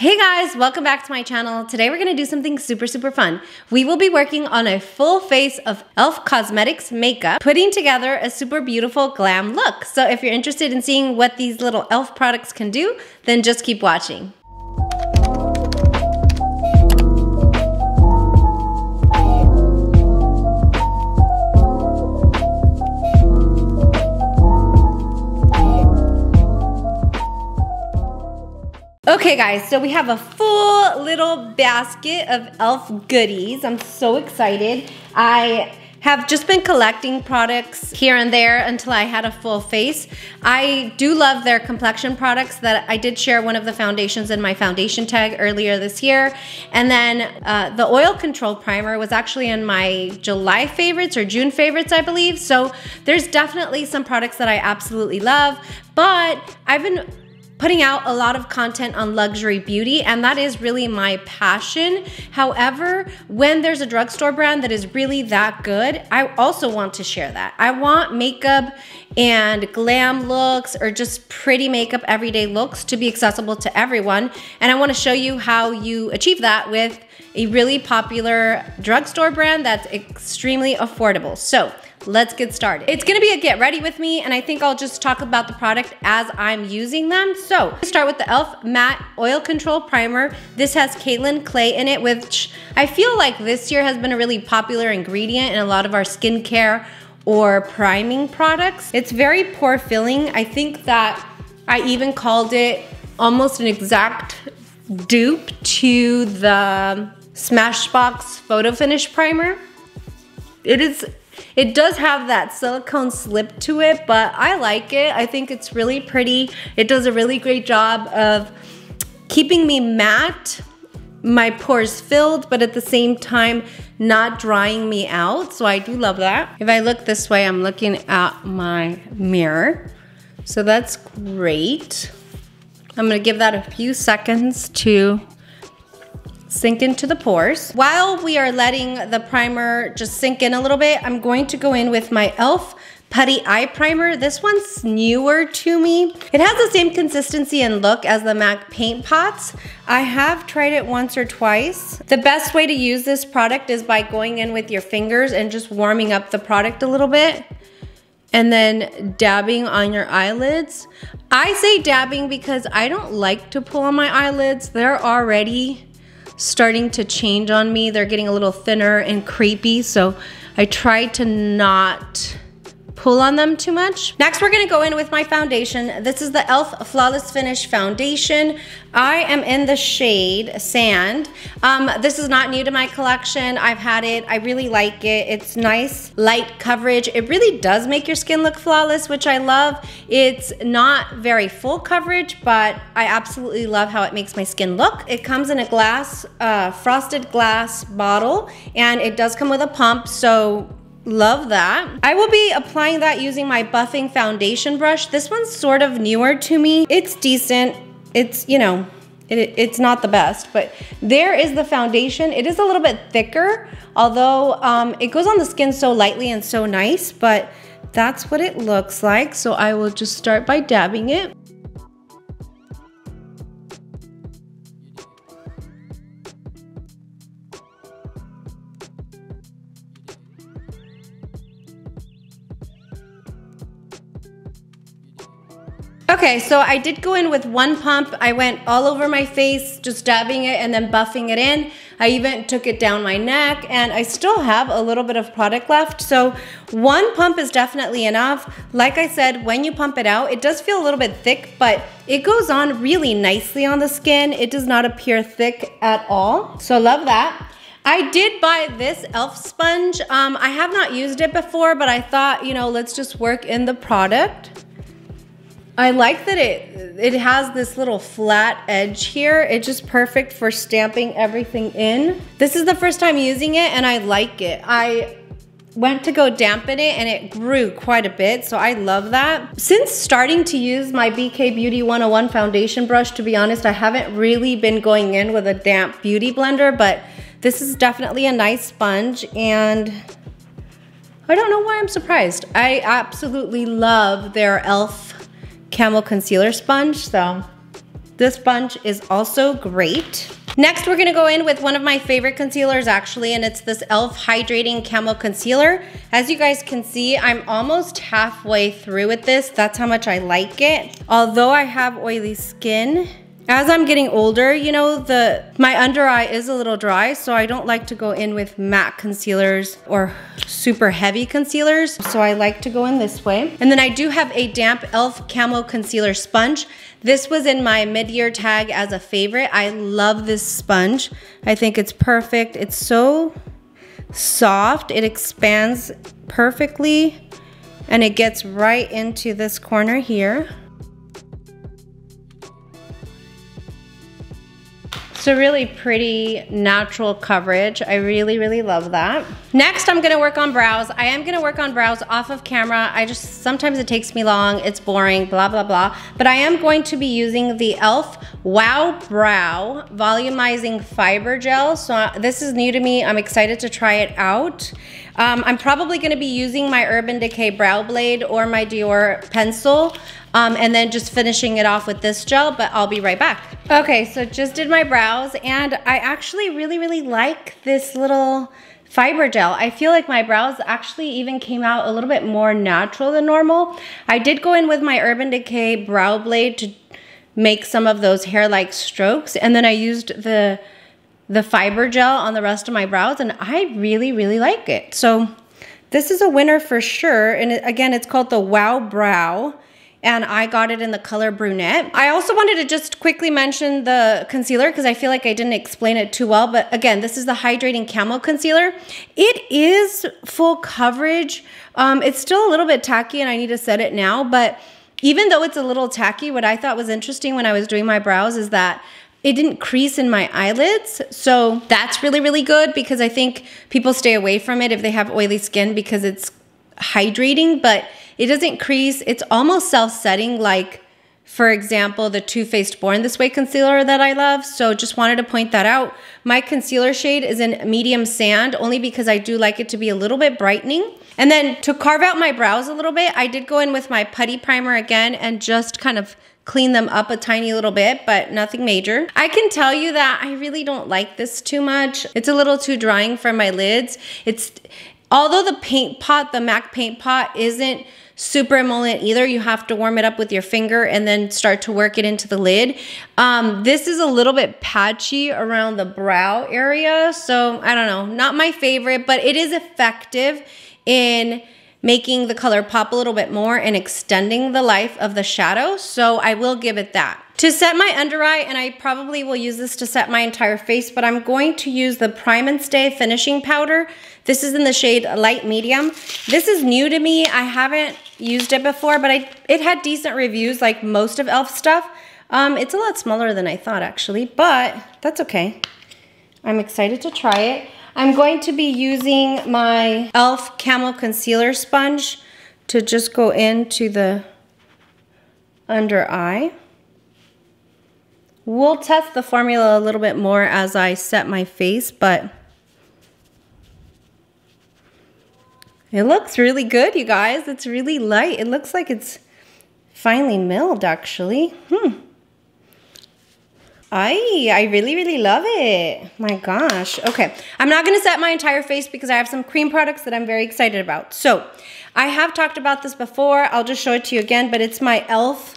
Hey guys, welcome back to my channel. Today we're gonna do something super fun. We will be working on a full face of Elf Cosmetics makeup, putting together a super beautiful glam look. So if you're interested in seeing what these little Elf products can do, then just keep watching. Okay guys, so we have a full little basket of Elf goodies. I'm so excited. I have just been collecting products here and there until I had a full face. I do love their complexion products. That I did share one of the foundations in my foundation tag earlier this year. And then the oil control primer was actually in my July favorites or June favorites, I believe. So there's definitely some products that I absolutely love, but I've been putting out a lot of content on luxury beauty, and that is really my passion. However, when there's a drugstore brand that is really that good, I also want to share that. I want makeup and glam looks, or just pretty makeup, everyday looks, to be accessible to everyone. And I wanna show you how you achieve that with a really popular drugstore brand that's extremely affordable. So let's get started. It's gonna be a get ready with me, and I think I'll just talk about the product as I'm using them. So let's start with the Elf Matte Oil Control Primer. This has kaolin clay in it, which I feel like this year has been a really popular ingredient in a lot of our skincare or priming products. It's very pore filling. I think that I even called it almost an exact dupe to the Smashbox Photo Finish Primer. It does have that silicone slip to it, but I like it. I think it's really pretty. It does a really great job of keeping me matte, my pores filled, but at the same time not drying me out, so I do love that. If I look this way, I'm looking at my mirror, so that's great. I'm gonna give that a few seconds to sink into the pores. While we are letting the primer just sink in a little bit, I'm going to go in with my Elf Putty Eye Primer. This one's newer to me. It has the same consistency and look as the MAC paint pots. I have tried it once or twice. The best way to use this product is by going in with your fingers and just warming up the product a little bit, and then dabbing on your eyelids. I say dabbing because I don't like to pull on my eyelids. They're already starting to change on me. They're getting a little thinner and crepey, so I try to not pull on them too much. Next, we're gonna go in with my foundation. This is the Elf Flawless Finish Foundation. I am in the shade Sand. This is not new to my collection. I've had it, I really like it. It's nice, light coverage. It really does make your skin look flawless, which I love. It's not very full coverage, but I absolutely love how it makes my skin look. It comes in a glass, frosted glass bottle, and it does come with a pump, so love that. I will be applying that using my buffing foundation brush. This one's sort of newer to me. It's decent. It's, you know, it's not the best, but there is the foundation. It is a little bit thicker, although it goes on the skin so lightly and so nice, but that's what it looks like. So I will just start by dabbing it. Okay, so I did go in with one pump. I went all over my face, just dabbing it and then buffing it in. I even took it down my neck, and I still have a little bit of product left. So one pump is definitely enough. Like I said, when you pump it out, it does feel a little bit thick, but it goes on really nicely on the skin. It does not appear thick at all. So love that. I did buy this Elf sponge. I have not used it before, but I thought, you know, let's just work in the product. I like that it has this little flat edge here. It's just perfect for stamping everything in. This is the first time using it, and I like it. I went to go dampen it, and it grew quite a bit, so I love that. Since starting to use my BK Beauty 101 foundation brush, to be honest, I haven't really been going in with a damp beauty blender, but this is definitely a nice sponge, and I don't know why I'm surprised. I absolutely love their Elf Camel Concealer Sponge, so This bunch is also great. Next, we're gonna go in with one of my favorite concealers actually, and it's this Elf Hydrating Camo Concealer. As you guys can see, I'm almost halfway through with this. That's how much I like it. Although I have oily skin, as I'm getting older, you know, my under eye is a little dry, so I don't like to go in with matte concealers or super heavy concealers, so I like to go in this way. And then I do have a damp Elf Camo Concealer Sponge. This was in my mid-year tag as a favorite. I love this sponge. I think it's perfect. It's so soft. It expands perfectly, and it gets right into this corner here. So really pretty natural coverage. I really, really love that. Next, I'm gonna work on brows. I am gonna work on brows off of camera. Sometimes it takes me long, it's boring, blah, blah, blah. But I am going to be using the e.l.f. Wow Brow Volumizing Fiber Gel. So this is new to me. I'm excited to try it out. I'm probably gonna be using my Urban Decay Brow Blade or my Dior pencil, and then just finishing it off with this gel, but I'll be right back. Okay, so just did my brows, and I actually really, really like this little fiber gel. I feel like my brows actually even came out a little bit more natural than normal. I did go in with my Urban Decay Brow Blade to make some of those hair-like strokes, and then I used the fiber gel on the rest of my brows, and I really, really like it. So this is a winner for sure. And again, it's called the Wow Brow, and I got it in the color brunette. I also wanted to just quickly mention the concealer because I feel like I didn't explain it too well, but again, this is the Hydrating Camo Concealer. It is full coverage. It's still a little bit tacky and I need to set it now, but even though it's a little tacky, what I thought was interesting when I was doing my brows is that it didn't crease in my eyelids, so that's really, really good because I think people stay away from it if they have oily skin because it's hydrating, but it doesn't crease. It's almost self-setting, like for example, the Too Faced Born This Way concealer that I love, so just wanted to point that out. My concealer shade is in medium sand only because I do like it to be a little bit brightening. And then to carve out my brows a little bit, I did go in with my putty primer again and just kind of clean them up a tiny little bit, but nothing major. I can tell you that I really don't like this too much. It's a little too drying for my lids. Although the paint pot, the MAC paint pot, isn't super emollient either. You have to warm it up with your finger and then start to work it into the lid. This is a little bit patchy around the brow area, so I don't know, not my favorite, but it is effective in making the color pop a little bit more and extending the life of the shadow, so I will give it that. To set my under eye, and I probably will use this to set my entire face, but I'm going to use the Prime and Stay Finishing Powder. This is in the shade Light Medium. This is new to me. I haven't used it before, but it had decent reviews like most of e.l.f. stuff. It's a lot smaller than I thought actually, but that's okay. I'm excited to try it. I'm going to be using my e.l.f. Camo Concealer Sponge to just go into the under eye. We'll test the formula a little bit more as I set my face, but it looks really good, you guys. It's really light. It looks like it's finely milled, actually. I really, really love it. My gosh. Okay, I'm not gonna set my entire face because I have some cream products that I'm very excited about. So I have talked about this before. I'll just show it to you again, but it's my e.l.f.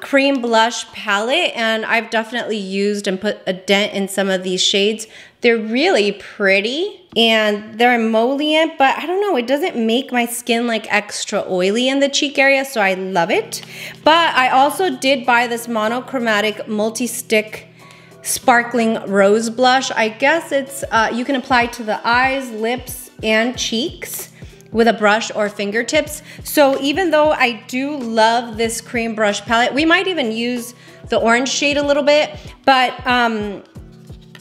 Cream blush palette, and I've definitely used and put a dent in some of these shades. They're really pretty and they're emollient, but I don't know, it doesn't make my skin like extra oily in the cheek area, so I love it. But I also did buy this monochromatic multi-stick sparkling rose blush. I guess it's you can apply to the eyes, lips, and cheeks with a brush or fingertips. So even though I do love this cream brush palette, we might even use the orange shade a little bit, but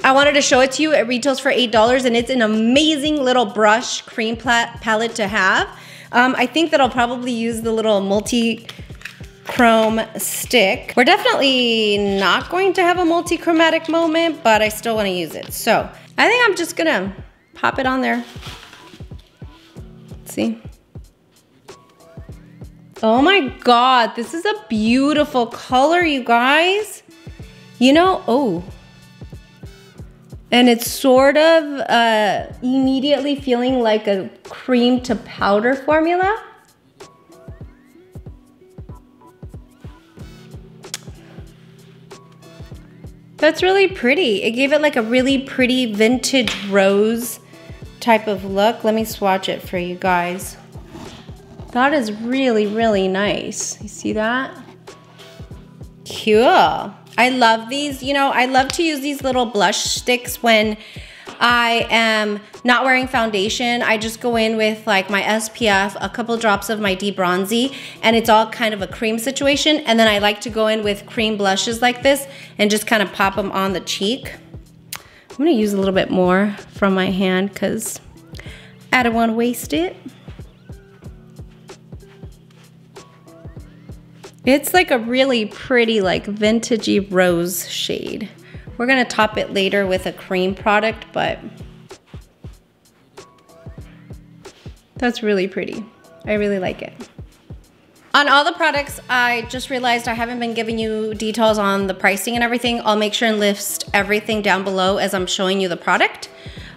I wanted to show it to you. It retails for $8 and it's an amazing little brush cream palette to have. I think that I'll probably use the little multi-chrome stick. We're definitely not going to have a multi-chromatic moment, but I still wanna use it. So I think I'm just gonna pop it on there. See? Oh my God, this is a beautiful color, you guys. You know, oh. And it's sort of immediately feeling like a cream to powder formula. That's really pretty. It gave it like a really pretty vintage rose type of look. Let me swatch it for you guys. That is really, really nice. You see that? Cool. I love these. You know, I love to use these little blush sticks when I am not wearing foundation. I just go in with like my SPF, a couple drops of my debronzy, and it's all kind of a cream situation. And then I like to go in with cream blushes like this and just kind of pop them on the cheek. I'm gonna use a little bit more from my hand because I don't want to waste it. It's like a really pretty, like vintagey rose shade. We're gonna top it later with a cream product, but that's really pretty. I really like it. On all the products, I just realized I haven't been giving you details on the pricing and everything. I'll make sure and list everything down below as I'm showing you the product.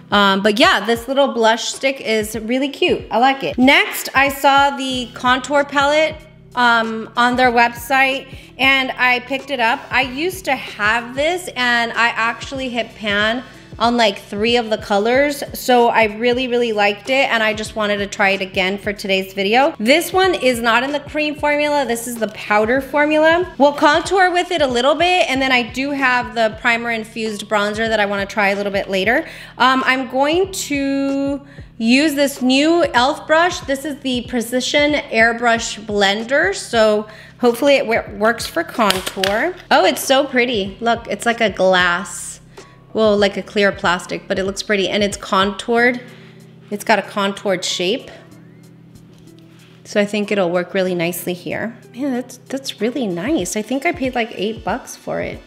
But yeah, this little blush stick is really cute. I like it. Next, I saw the contour palette on their website and I picked it up. I used to have this and I actually hit pan on like 3 of the colors, so I really liked it and I just wanted to try it again for today's video. This one is not in the cream formula, this is the powder formula. We'll contour with it a little bit, and then I do have the primer infused bronzer that I want to try a little bit later. I'm going to use this new Elf brush. This is the Precision Airbrush Blender, so hopefully it works for contour. Oh, it's so pretty. Look, it's like a glass. Well, like a clear plastic, but it looks pretty and it's contoured. It's got a contoured shape. So I think it'll work really nicely here. Man, that's really nice. I think I paid like $8 for it.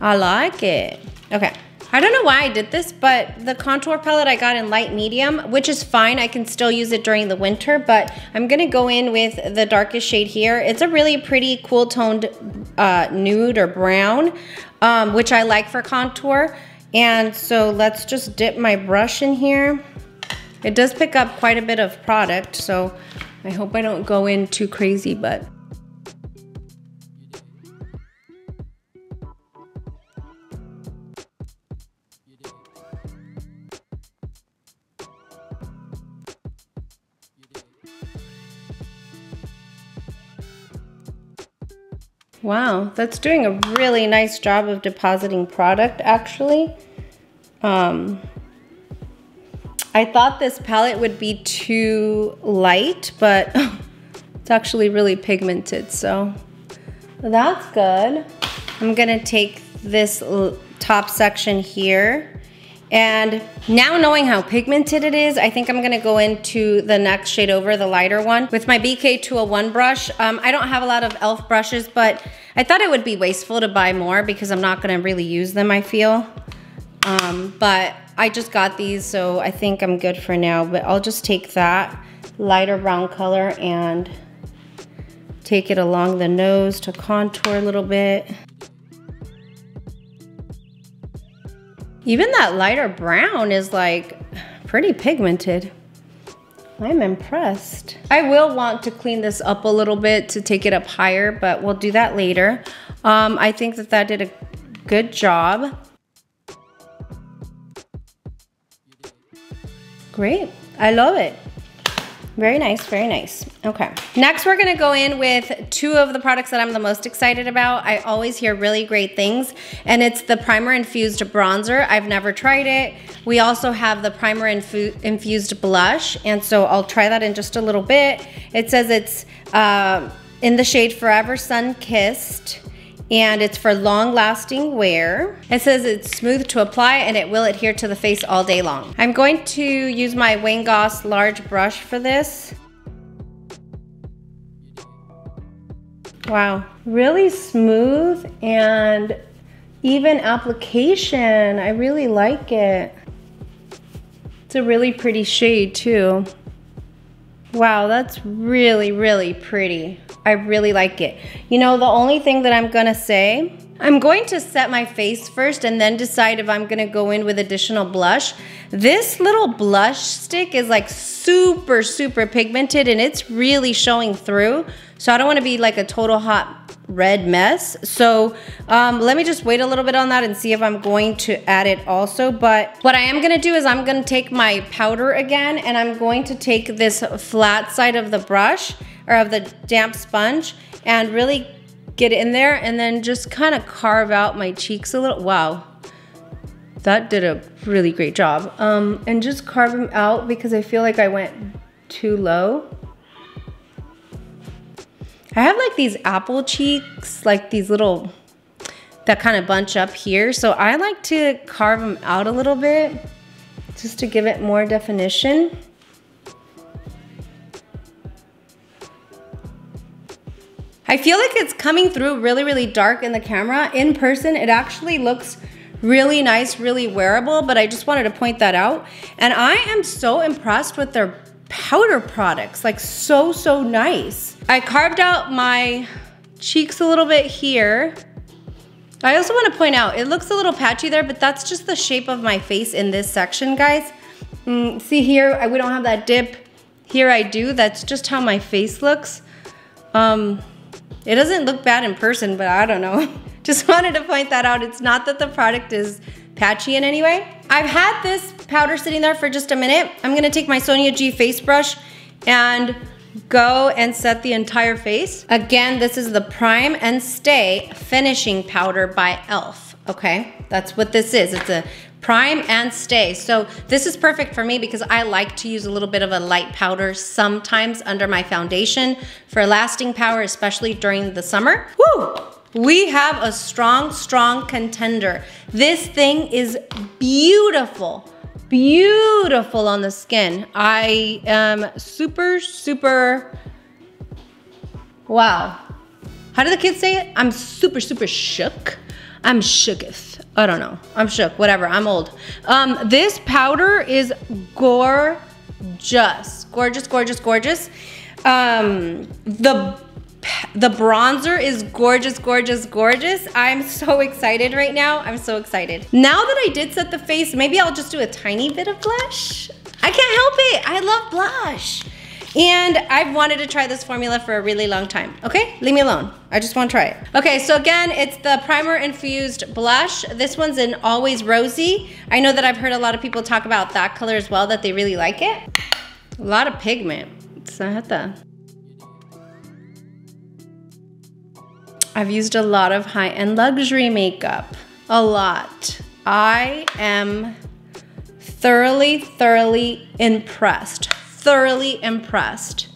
I like it. Okay. I don't know why I did this, but the contour palette I got in light medium, which is fine. I can still use it during the winter, but I'm gonna go in with the darkest shade here. It's a really pretty cool toned nude or brown, which I like for contour. And so let's just dip my brush in here. It does pick up quite a bit of product, so I hope I don't go in too crazy, but. Wow, that's doing a really nice job of depositing product, actually. I thought this palette would be too light, but it's actually really pigmented, so that's good. I'm gonna take this top section here, and now knowing how pigmented it is, I think I'm gonna go into the next shade over, the lighter one, with my BK 201 brush. I don't have a lot of Elf brushes, but I thought it would be wasteful to buy more because I'm not gonna really use them, I feel. But I just got these, so I think I'm good for now, but I'll just take that lighter brown color and take it along the nose to contour a little bit. Even that lighter brown is like pretty pigmented. I'm impressed. I will want to clean this up a little bit to take it up higher, but we'll do that later. I think that did a good job. Great, I love it. Very nice, very nice. Okay, next we're gonna go in with 2 of the products that I'm the most excited about. I always hear really great things, and it's the primer infused bronzer. I've never tried it. We also have the primer infused blush, and so I'll try that in just a little bit. It says it's in the shade Forever Sun Kissed, and it's for long-lasting wear. It says it's smooth to apply and it will adhere to the face all day long. I'm going to use my Wayne Goss large brush for this. Wow, really smooth and even application. I really like it. It's a really pretty shade too. Wow, that's really pretty. I really like it. You know, the only thing that I'm gonna say I'm going to set my face first and then decide if I'm gonna go in with additional blush. This little blush stick is like super, super pigmented and it's really showing through. So I don't wanna be like a total hot red mess. So let me just wait a little bit on that and see if I'm going to add it also. But what I am gonna do is I'm gonna take my powder again and I'm going to take this flat side of the brush or of the damp sponge and really get in there and then just kind of carve out my cheeks a little. Wow, that did a really great job. And just carve them out because I feel like I went too low. I have like these apple cheeks, like these little, that kind of bunch up here. So I like to carve them out a little bit just to give it more definition. I feel like it's coming through really, really dark in the camera. In person, it actually looks really nice, really wearable, but I just wanted to point that out. And I am so impressed with their powder products, like so, so nice. I carved out my cheeks a little bit here. I also wanna point out, it looks a little patchy there, but that's just the shape of my face in this section, guys. See here, we don't have that dip. Here I do, that's just how my face looks. It doesn't look bad in person, but I don't know. Just wanted to point that out. It's not that the product is patchy in any way. I've had this powder sitting there for just a minute. I'm gonna take my Sonia G face brush and go and set the entire face. Again, this is the Prime and Stay Finishing Powder by Elf, okay? That's what this is. It's a Prime and Stay. So this is perfect for me because I like to use a little bit of a light powder sometimes under my foundation for lasting power, especially during the summer. Woo! We have a strong, strong contender. This thing is beautiful, beautiful on the skin. I am super, super, wow. How do the kids say it? I'm super, super shook. I'm shooketh. I don't know. I'm shook. Whatever. I'm old. This powder is gorgeous. Gorgeous, gorgeous, gorgeous. The bronzer is gorgeous, gorgeous, gorgeous. I'm so excited right now. I'm so excited. Now that I did set the face, maybe I'll just do a tiny bit of blush. I can't help it. I love blush. And I've wanted to try this formula for a really long time. Okay, leave me alone. I just want to try it. Okay, so again, it's the primer infused blush. This one's in Always Rosy. I know that I've heard a lot of people talk about that color as well, that they really like it. A lot of pigment. I've used a lot of high-end luxury makeup. A lot. I am thoroughly, thoroughly impressed. Thoroughly impressed.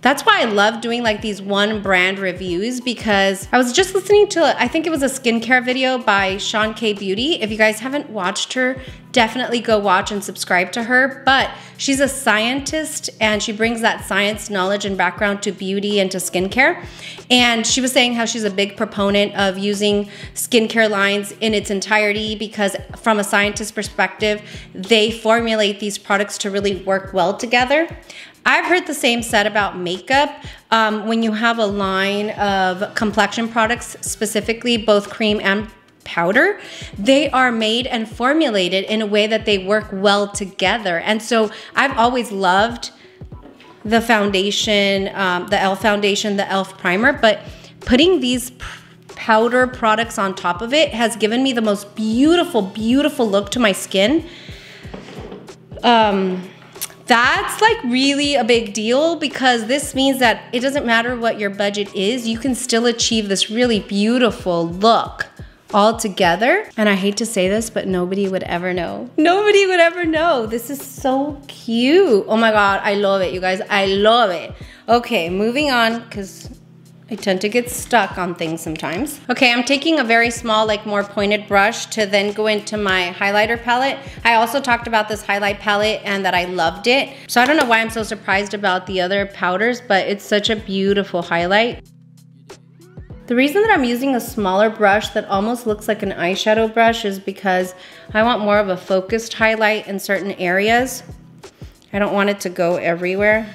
That's why I love doing like these one brand reviews, because I was just listening to, I think it was a skincare video by Sean K Beauty. If you guys haven't watched her, definitely go watch and subscribe to her. But she's a scientist and she brings that science knowledge and background to beauty and to skincare. And she was saying how she's a big proponent of using skincare lines in its entirety because from a scientist's perspective, they formulate these products to really work well together. I've heard the same said about makeup. When you have a line of complexion products, specifically both cream and powder, they are made and formulated in a way that they work well together. And so I've always loved the foundation, the e.l.f. foundation, the e.l.f. primer, but putting these powder products on top of it has given me the most beautiful, beautiful look to my skin. That's like really a big deal because this means that it doesn't matter what your budget is, you can still achieve this really beautiful look all together. And I hate to say this, but nobody would ever know. Nobody would ever know. This is so cute. Oh my God, I love it, you guys. I love it. Okay, moving on, because I tend to get stuck on things sometimes. Okay, I'm taking a very small, like more pointed brush to then go into my highlighter palette. I also talked about this highlight palette and that I loved it. So I don't know why I'm so surprised about the other powders, but it's such a beautiful highlight. The reason that I'm using a smaller brush that almost looks like an eyeshadow brush is because I want more of a focused highlight in certain areas. I don't want it to go everywhere.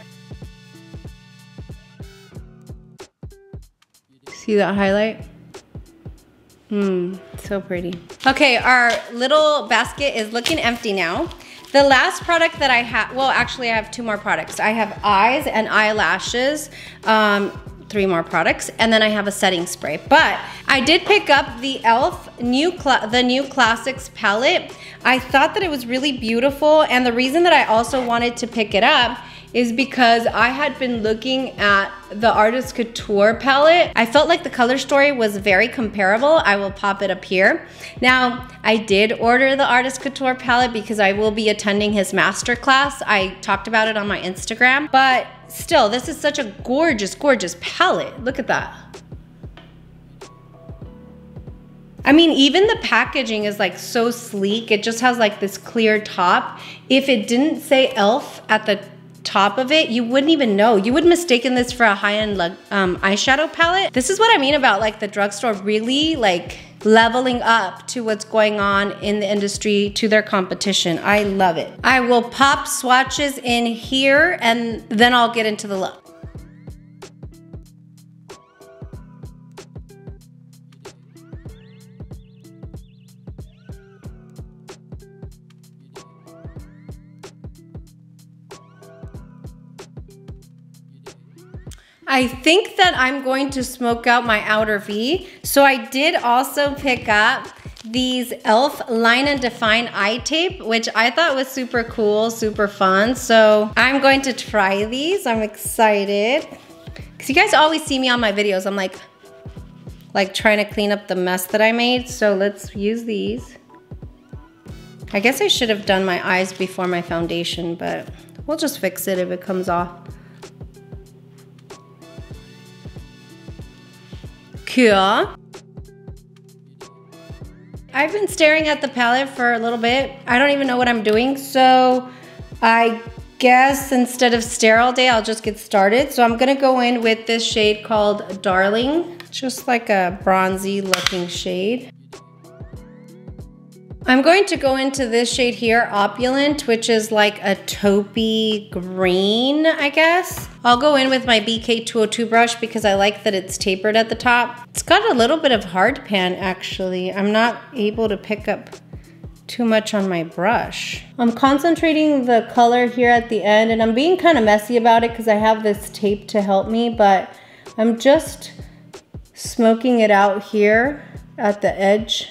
See that highlight? So pretty. Okay, our little basket is looking empty now. The last product that I have, well, actually I have two more products. I have eyes and eyelashes, three more products, and then I have a setting spray. But I did pick up the Elf new Classics palette. I thought that it was really beautiful, and the reason that I also wanted to pick it up is because I had been looking at the Artist Couture palette. I felt like the color story was very comparable. I will pop it up here. Now, I did order the Artist Couture palette because I will be attending his masterclass. I talked about it on my Instagram, but still, this is such a gorgeous, gorgeous palette. Look at that. I mean, even the packaging is like so sleek. It just has like this clear top. If it didn't say Elf at the top of it, you wouldn't even know. You would mistaken this for a high-end eyeshadow palette. This is what I mean about like the drugstore really like leveling up to what's going on in the industry, to their competition. I love it. I will pop swatches in here and then I'll get into the look. I think that I'm going to smoke out my outer V. So I did also pick up these Elf Line and Define eye tape, which I thought was super cool, super fun. So I'm going to try these. I'm excited. Because you guys always see me on my videos. I'm like trying to clean up the mess that I made. So let's use these. I guess I should have done my eyes before my foundation, but we'll just fix it if it comes off. Cool. I've been staring at the palette for a little bit. I don't even know what I'm doing, so I guess instead of stare all day, I'll just get started. So I'm gonna go in with this shade called Darling, just like a bronzy looking shade. I'm going to go into this shade here, Opulent, which is like a taupey green, I guess. I'll go in with my BK 202 brush because I like that it's tapered at the top. It's got a little bit of hard pan, actually. I'm not able to pick up too much on my brush. I'm concentrating the color here at the end, and I'm being kind of messy about it because I have this tape to help me, but I'm just smoking it out here at the edge.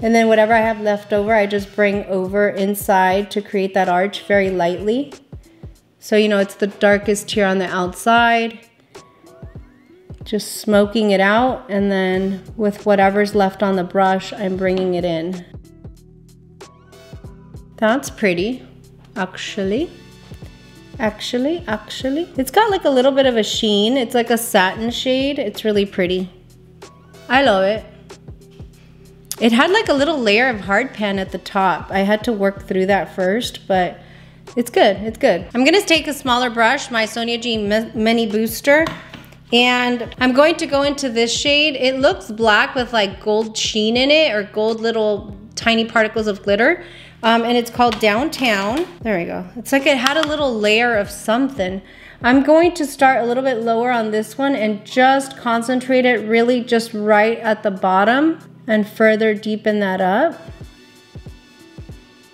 And then whatever I have left over, I just bring over inside to create that arch very lightly. So, you know, it's the darkest here on the outside. Just smoking it out, and then with whatever's left on the brush, I'm bringing it in. That's pretty, actually. It's got like a little bit of a sheen. It's like a satin shade. It's really pretty. I love it. It had like a little layer of hard pan at the top. I had to work through that first, but it's good, I'm gonna take a smaller brush, my Sonia G Mini Booster, and I'm going to go into this shade. It looks black with like gold sheen in it, or gold little tiny particles of glitter, and it's called Downtown. There we go. It's like it had a little layer of something. I'm going to start a little bit lower on this one and just concentrate it really just right at the bottom, and further deepen that up.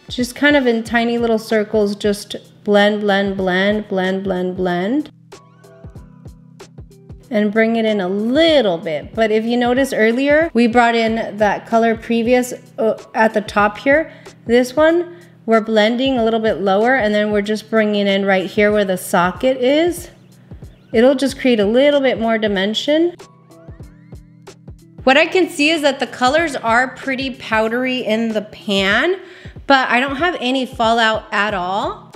Just kind of in tiny little circles, just blend, blend. And bring it in a little bit. But if you notice earlier, we brought in that color previous at the top here. This one, we're blending a little bit lower, and then we're just bringing in right here where the socket is. It'll just create a little bit more dimension. What I can see is that the colors are pretty powdery in the pan, but I don't have any fallout at all.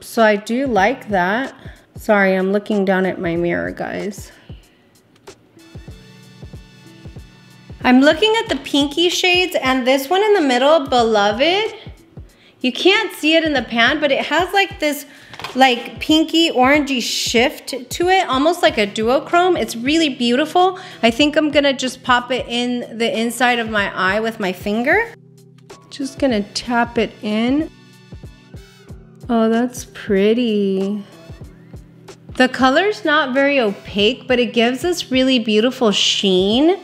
So I do like that. Sorry, I'm looking down at my mirror, guys. I'm looking at the pinky shades, and this one in the middle, Beloved. You can't see it in the pan, but it has like this like pinky orangey shift to it, almost like a duochrome. It's really beautiful. I think I'm gonna just pop it in the inside of my eye with my finger. Just gonna tap it in. Oh, that's pretty. The color's not very opaque, but it gives us really beautiful sheen.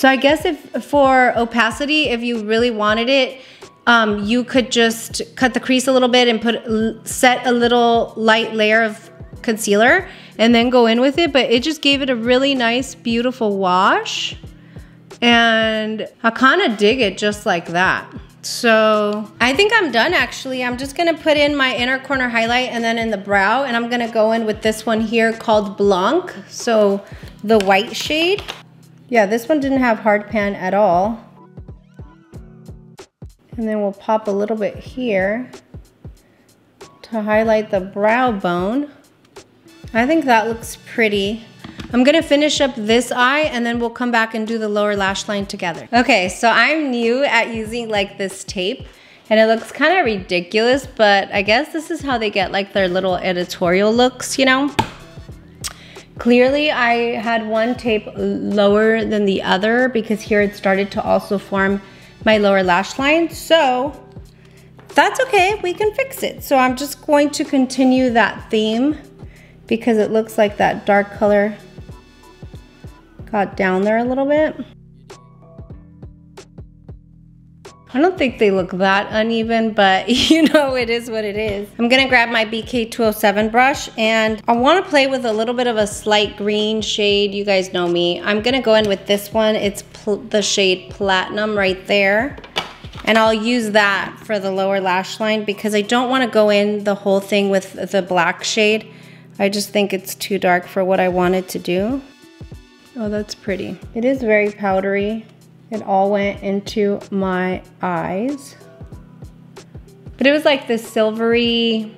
So I guess if for opacity, if you really wanted it, you could just cut the crease a little bit and set a little light layer of concealer and then go in with it. But it just gave it a really nice, beautiful wash. And I kind of dig it just like that. So I think I'm done actually. I'm just gonna put in my inner corner highlight and then in the brow, and I'm gonna go in with this one here called Blanc. So the white shade. Yeah, this one didn't have hard pan at all. And then we'll pop a little bit here to highlight the brow bone. I think that looks pretty. I'm gonna finish up this eye and then we'll come back and do the lower lash line together. Okay, so I'm new at using like this tape and it looks kind of ridiculous, but I guess this is how they get like their little editorial looks, you know? Clearly I had one tape lower than the other because here it started to also form my lower lash line, so that's okay, we can fix it. So I'm just going to continue that theme because it looks like that dark color got down there a little bit. I don't think they look that uneven, but you know, it is what it is. I'm gonna grab my BK 207 brush and I wanna play with a little bit of a slight green shade. You guys know me. I'm gonna go in with this one. It's the shade Platinum right there. And I'll use that for the lower lash line because I don't wanna go in the whole thing with the black shade. I just think it's too dark for what I wanted to do. Oh, that's pretty. It is very powdery. It all went into my eyes. But it was like this silvery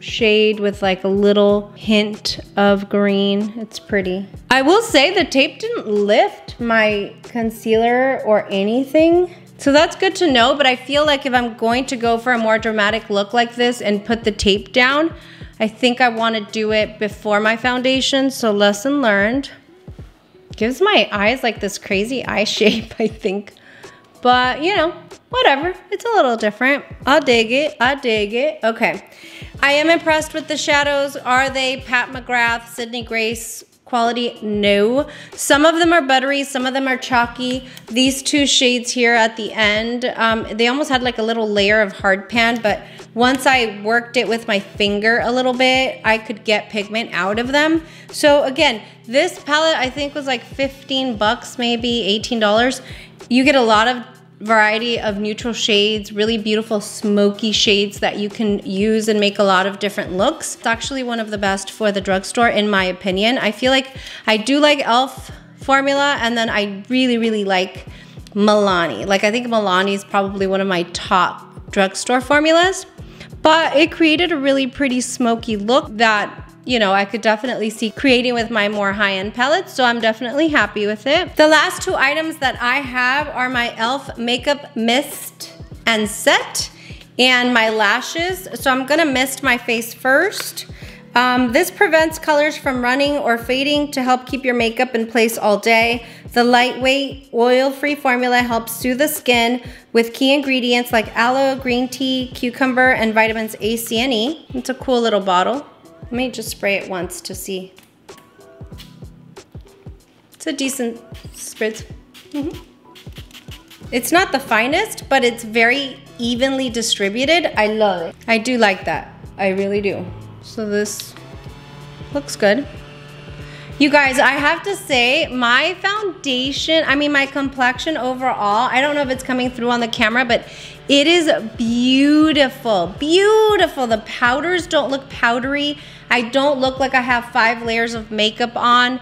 shade with like a little hint of green. It's pretty. I will say the tape didn't lift my concealer or anything. So that's good to know, but I feel like if I'm going to go for a more dramatic look like this and put the tape down, I think I want to do it before my foundation, so lesson learned. Gives my eyes like this crazy eye shape, I think. But you know, whatever, it's a little different. I'll dig it, I dig it. Okay, I am impressed with the shadows. Are they Pat McGrath, Sydney Grace quality? No. Some of them are buttery, some of them are chalky. These two shades here at the end, they almost had like a little layer of hard pan, but once I worked it with my finger a little bit, I could get pigment out of them. So again, this palette I think was like 15 bucks, maybe $18. You get a lot of variety of neutral shades, really beautiful smoky shades that you can use and make a lot of different looks. It's actually one of the best for the drugstore in my opinion. I feel like I do like Elf formula, and then I really, really like Milani. Like I think Milani is probably one of my top drugstore formulas, but it created a really pretty smoky look that, you know, I could definitely see creating with my more high-end palettes, so I'm definitely happy with it. The last two items that I have are my e.l.f. makeup mist and set and my lashes. So I'm gonna mist my face first. This prevents colors from running or fading to help keep your makeup in place all day. The lightweight, oil-free formula helps soothe the skin with key ingredients like aloe, green tea, cucumber, and vitamins A, C, and E. It's a cool little bottle. Let me just spray it once to see. It's a decent spritz. It's not the finest, but it's very evenly distributed. I love it. I do like that. I really do. So this looks good. You guys, I have to say, my foundation, I mean my complexion overall, I don't know if it's coming through on the camera, but it is beautiful, beautiful. The powders don't look powdery. I don't look like I have 5 layers of makeup on,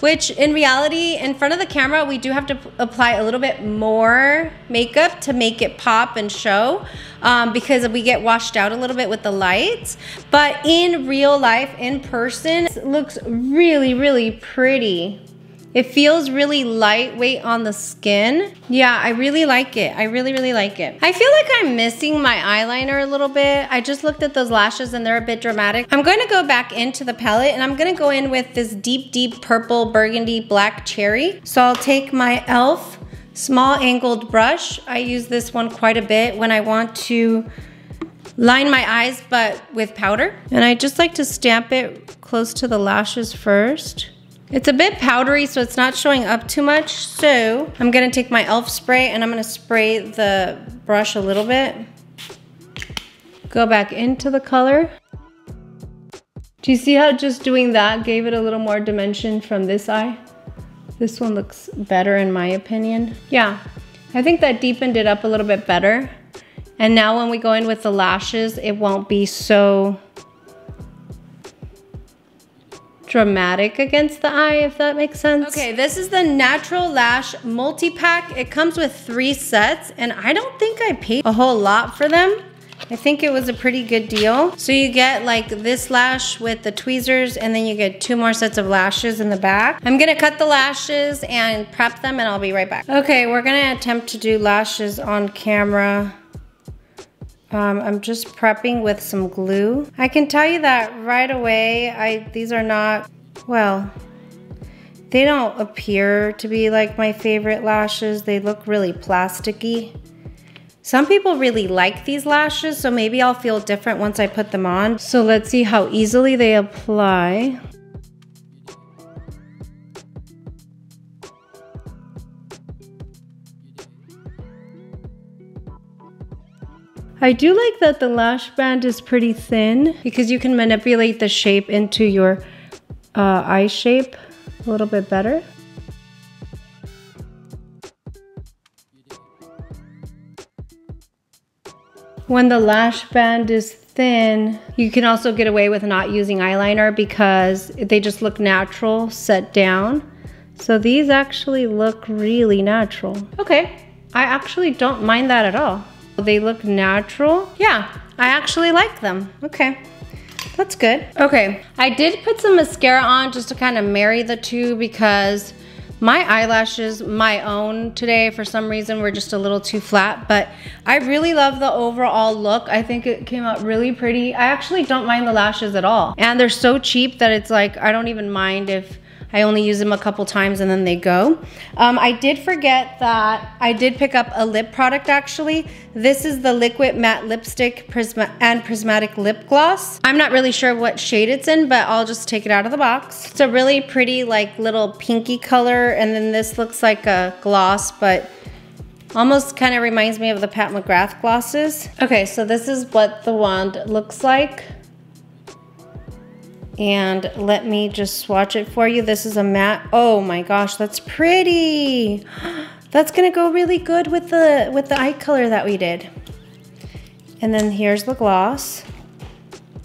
which in reality, in front of the camera, we do have to apply a little bit more makeup to make it pop and show because we get washed out a little bit with the lights. But in real life, in person, it looks really, really pretty. It feels really lightweight on the skin. Yeah, I really like it. I really, really like it. I feel like I'm missing my eyeliner a little bit. I just looked at those lashes and they're a bit dramatic. I'm going to go back into the palette and I'm going to go in with this deep, deep purple burgundy black cherry. So I'll take my e.l.f. small angled brush. I use this one quite a bit when I want to line my eyes, but with powder. And I just like to stamp it close to the lashes first. It's a bit powdery, so it's not showing up too much. So I'm gonna take my e.l.f. spray and I'm gonna spray the brush a little bit. Go back into the color. Do you see how just doing that gave it a little more dimension from this eye? This one looks better in my opinion. Yeah, I think that deepened it up a little bit better. And now when we go in with the lashes, it won't be so dramatic against the eye, if that makes sense. Okay, this is the Natural Lash Multi-Pack. It comes with 3 sets, and I don't think I paid a whole lot for them. I think it was a pretty good deal. So you get like this lash with the tweezers, and then you get 2 more sets of lashes in the back. I'm gonna cut the lashes and prep them, and I'll be right back. Okay, we're gonna attempt to do lashes on camera. I'm just prepping with some glue. I can tell you that right away, these are not, well, they don't appear to be like my favorite lashes. They look really plasticky. Some people really like these lashes, so maybe I'll feel different once I put them on. So let's see how easily they apply. I do like that the lash band is pretty thin because you can manipulate the shape into your eye shape a little bit better. When the lash band is thin, you can also get away with not using eyeliner because they just look natural set down. So these actually look really natural. Okay, I actually don't mind that at all. They look natural. Yeah, I actually like them. Okay, that's good. Okay, I did put some mascara on just to kind of marry the two because my eyelashes, my own today, for some reason, were just a little too flat, but I really love the overall look. I think it came out really pretty. I actually don't mind the lashes at all. And they're so cheap that it's like, I don't even mind if I only use them a couple times and then they go. I did forget that I did pick up a lip product actually. This is the Liquid Matte Lipstick and Prismatic Lip Gloss. I'm not really sure what shade it's in, but I'll just take it out of the box. It's a really pretty like little pinky color, and then this looks like a gloss, but almost kind of reminds me of the Pat McGrath glosses. Okay, so this is what the wand looks like. And let me just swatch it for you. This is a matte. Oh my gosh, that's pretty. That's gonna go really good with the eye color that we did. And then here's the gloss.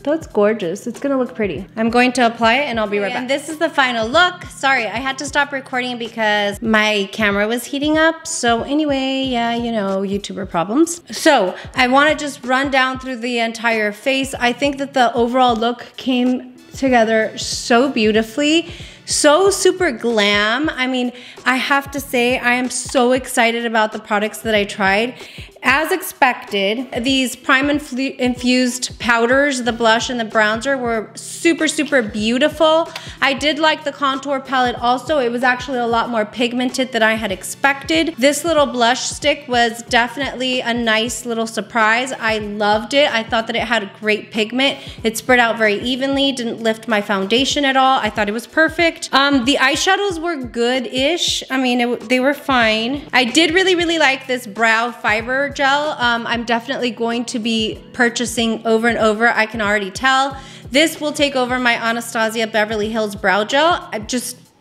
That's gorgeous. It's gonna look pretty. I'm going to apply it and I'll be right back. And this is the final look. Sorry, I had to stop recording because my camera was heating up. So anyway, yeah, you know, YouTuber problems. So I wanna just run down through the entire face. I think that the overall look came together so beautifully, so super glam. I mean, I have to say I am so excited about the products that I tried. As expected, these prime infused powders, the blush and the bronzer, were super, super beautiful. I did like the contour palette also. It was actually a lot more pigmented than I had expected. This little blush stick was definitely a nice little surprise. I loved it. I thought that it had great pigment. It spread out very evenly, didn't lift my foundation at all. I thought it was perfect. The eyeshadows were good-ish. I mean, they were fine. I did really, really like this brow fiber gel. I'm definitely going to be purchasing over and over. I can already tell. This will take over my Anastasia Beverly Hills brow gel.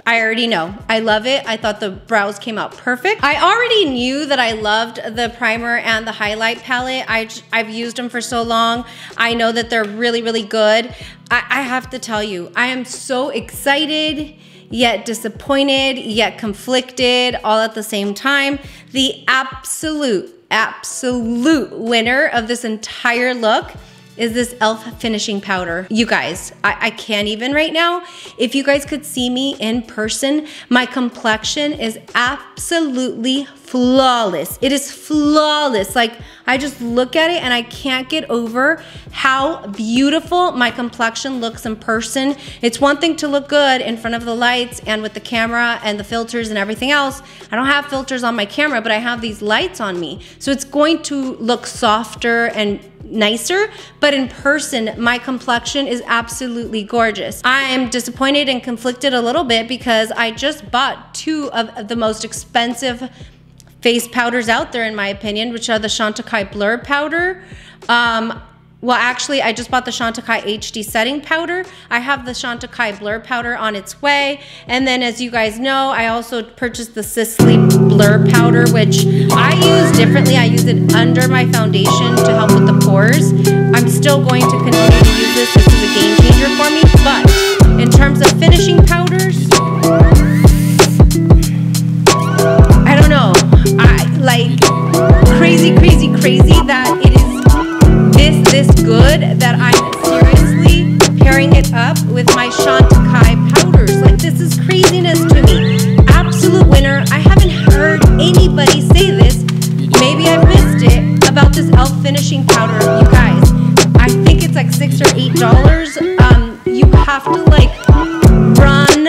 I already know. I love it. I thought the brows came out perfect. I already knew that I loved the primer and the highlight palette. I've used them for so long. I know that they're really, really good. I have to tell you, I am so excited, yet disappointed, yet conflicted, all at the same time. The absolute winner of this entire look is this e.l.f. finishing powder. You guys, I can't even right now. If you guys could see me in person, my complexion is absolutely flawless. It is flawless. Like, I just look at it and I can't get over how beautiful my complexion looks in person. It's one thing to look good in front of the lights and with the camera and the filters and everything else. I don't have filters on my camera, but I have these lights on me. So it's going to look softer and nicer, but in person, my complexion is absolutely gorgeous. I am disappointed and conflicted a little bit because I just bought two of the most expensive face powders out there, in my opinion, which are the Chantecaille Blur Powder. Well, actually, I just bought the Chantecaille HD Setting Powder. I have the Chantecaille Blur Powder on its way. And then, as you guys know, I also purchased the Sisley Blur Powder, which I use differently. I use it under my foundation to help with the pores. I'm still going to continue to use this. This is a game changer for me. But in terms of finishing powders, I don't know. I like crazy that it is this good that I'm seriously pairing it up with my Chantecaille powders. Like, this is craziness to me. Absolute winner. I haven't heard anybody say this. Maybe I missed it about this Elf finishing powder. You guys, I think it's like $6 or $8. You have to like run.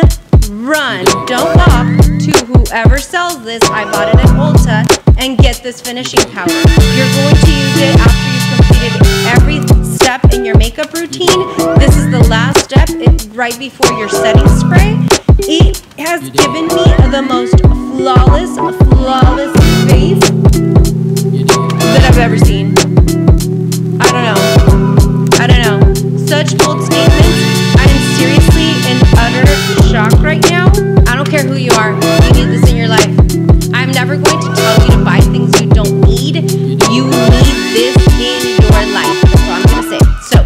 Don't walk to whoever sells this. I bought it at Ulta, and get this finishing powder. You're going to use it after every step in your makeup routine. This is the last step, right before your setting spray. It has given me the most flawless face that I've ever seen. I don't know. Such bold statements. I am seriously in utter shock right now. I don't care who you are. You need this in your life. I'm never going to tell you to buy things you don't need. You need this in your life. That's all I'm gonna say. So,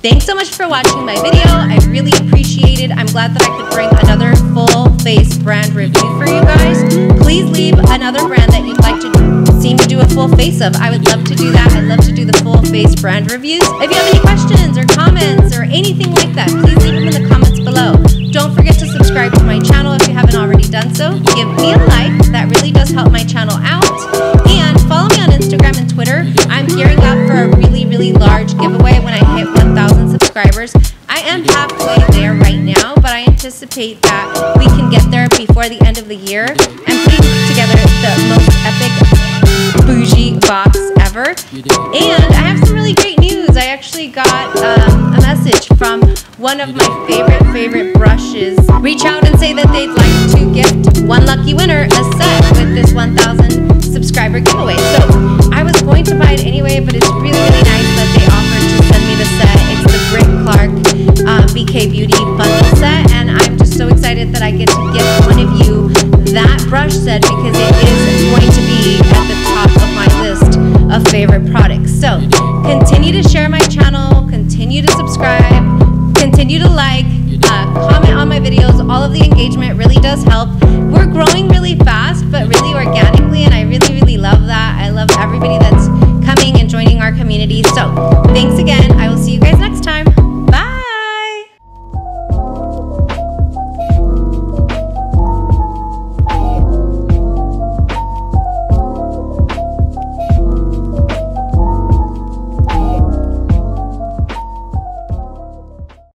thanks so much for watching my video. I really appreciate it. I'm glad that I could bring another full face brand review for you guys. Please leave another brand that you'd like to see me do a full face of. I would love to do that. I'd love to do the full face brand reviews. If you have any questions or comments or anything like that, please leave them in the comments below. Don't forget to subscribe to my channel if you haven't already done so. Give me a like. That really does help my channel out. And follow me on Instagram and Twitter. I'm gearing up for a really large giveaway when I hit 1,000 subscribers. I am halfway there right now, but I anticipate that we can get there before the end of the year. I'm putting together the most epic bougie box ever. And I have some really great news. I actually got a message from one of my favorite brushes. Reach out and say that they'd like to gift one lucky winner a set with this 1,000 subscriber giveaway. So I was going to buy it anyway, but it's really nice that they offered to send me the set. It's the Brit Clark BK Beauty bundle set, and I'm just so excited that I get to gift one of you that brush set because it is going to be at the top of my list of favorite products. So continue to share my channel, continue to subscribe, continue to like, comment on my videos. All of the engagement really does help. We're growing really fast, but really organically, and I really love that.